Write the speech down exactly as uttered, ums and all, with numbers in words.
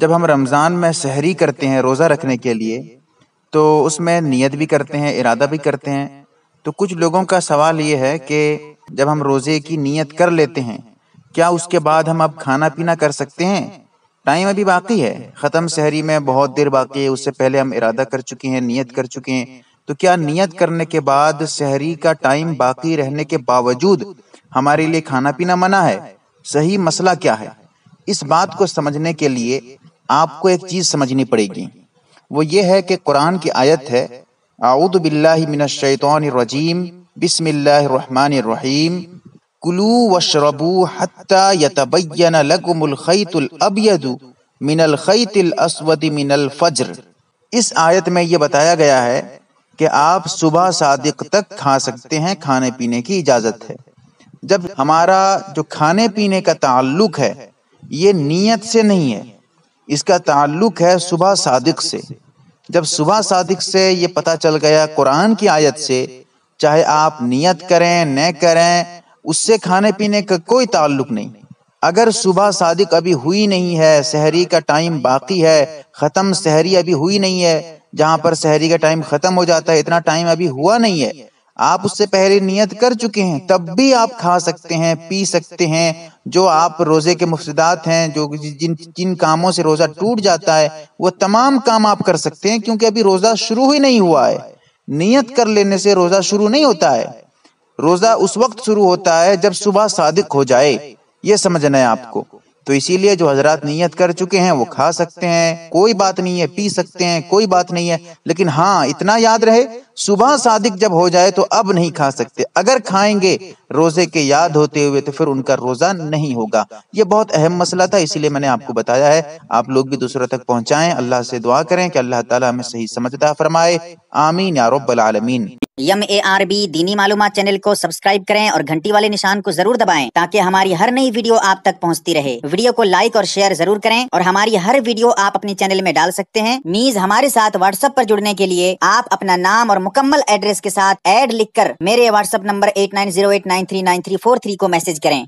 जब हम रमज़ान में सहरी करते हैं रोज़ा रखने के लिए, तो उसमें नियत भी करते हैं, इरादा भी करते हैं। तो कुछ लोगों का सवाल ये है कि जब हम रोज़े की नियत कर लेते हैं, क्या उसके बाद हम अब खाना पीना कर सकते हैं? टाइम अभी बाकी है, ख़त्म सहरी में बहुत देर बाकी है, उससे पहले हम इरादा कर चुके हैं, नियत कर चुके हैं। तो क्या नियत करने के बाद सहरी का टाइम बाकी रहने के बावजूद हमारे लिए खाना पीना मना है? सही मसला क्या है? इस बात को समझने के लिए आपको एक चीज़ समझनी पड़ेगी, वो ये है कि कुरान की आयत है, आऊदु बिल्लाहि मिनश शैतानिर रजीम बिस्मिल्लाहिर रहमानिर रहीम कुलू वशरबू हत्ता यतबय्यन लकुमुल खैतुल अबयदु मिनल खैतिल अस्वदि मिनल फज्र। इस आयत में ये बताया गया है कि आप सुबह सादिक तक खा सकते हैं, खाने पीने की इजाज़त है। जब हमारा जो खाने पीने का ताल्लुक है ये नीयत से नहीं है, इसका ताल्लुक है सुबह सादिक से। जब सुबह सादिक से ये पता चल गया कुरान की आयत से, चाहे आप नियत करें न करें, उससे खाने पीने का कोई ताल्लुक नहीं। अगर सुबह सादिक अभी हुई नहीं है, सहरी का टाइम बाकी है, ख़त्म सहरी अभी हुई नहीं है, जहाँ पर सहरी का टाइम ख़त्म हो जाता है, इतना टाइम अभी हुआ नहीं है, आप उससे पहले नियत कर चुके हैं, तब भी आप खा सकते हैं, पी सकते हैं। जो आप रोज़े के मुफसदात हैं, जो जिन जिन कामों से रोज़ा टूट जाता है, वो तमाम काम आप कर सकते हैं, क्योंकि अभी रोज़ा शुरू ही नहीं हुआ है। नियत कर लेने से रोज़ा शुरू नहीं होता है, रोज़ा उस वक्त शुरू होता है जब सुबह सादिक हो जाए, ये समझना है आपको। तो इसीलिए जो हजरात नियत कर चुके हैं वो खा सकते हैं, कोई बात नहीं है, पी सकते हैं, कोई बात नहीं है। लेकिन हाँ, इतना याद रहे, सुबह सादिक जब हो जाए तो अब नहीं खा सकते। अगर खाएंगे रोज़े के याद होते हुए तो फिर उनका रोज़ा नहीं होगा। ये बहुत अहम मसला था, इसीलिए मैंने आपको बताया है। आप लोग भी दूसरों तक पहुँचाएं। अल्लाह से दुआ करें कि अल्लाह ताला हमें सही समझता फरमाए, आमीन या रब्बल आलमीन। एम ए आर बी दीनी मालूमा चैनल को सब्सक्राइब करें और घंटी वाले निशान को जरूर दबाएं, ताकि हमारी हर नई वीडियो आप तक पहुंचती रहे। वीडियो को लाइक और शेयर जरूर करें और हमारी हर वीडियो आप अपने चैनल में डाल सकते हैं। मीज हमारे साथ व्हाट्सएप पर जुड़ने के लिए आप अपना नाम और मुकम्मल एड्रेस के साथ ऐड लिखकर मेरे WhatsApp number eight nine zero eight nine three nine three four three को मैसेज करें।